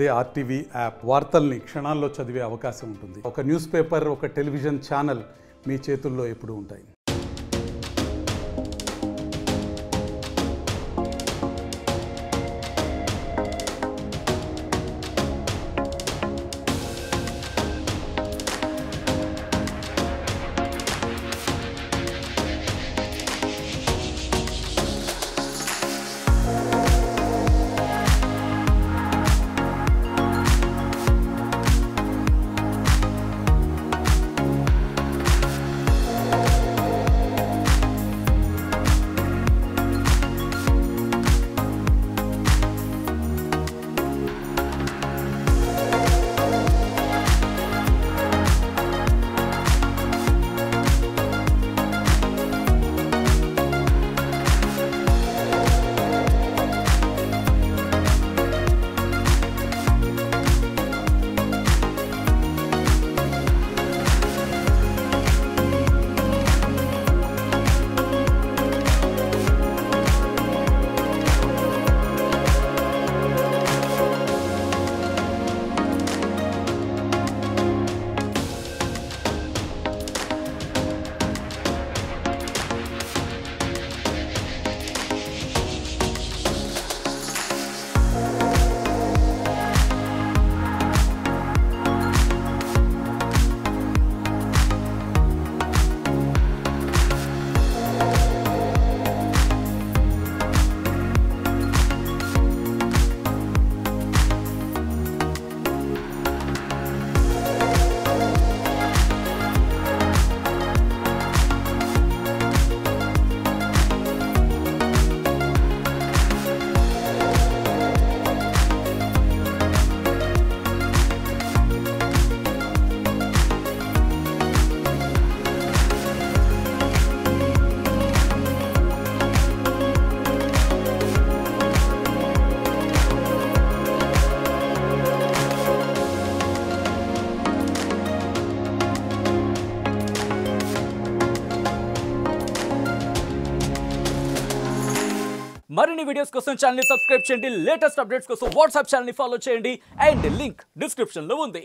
అదే RTV app వార్తల్ని క్షణాల్లో చదివే అవకాశం ఉంటుంది. ఒక న్యూస్ పేపర్, ఒక టెలివిజన్ ఛానల్ మీ చేతుల్లో ఎప్పుడూ ఉంటాయి. మరిన్ని వీడియోస్ కోసం ఛానల్ ని సబ్స్క్రైబ్ చేయండి. లేటెస్ట్ అప్డేట్స్ కోసం వాట్సాప్ ఛానల్ ని ఫాలో చేయండి అండ్ లింక్ డిస్క్రిప్షన్ లో ఉంది.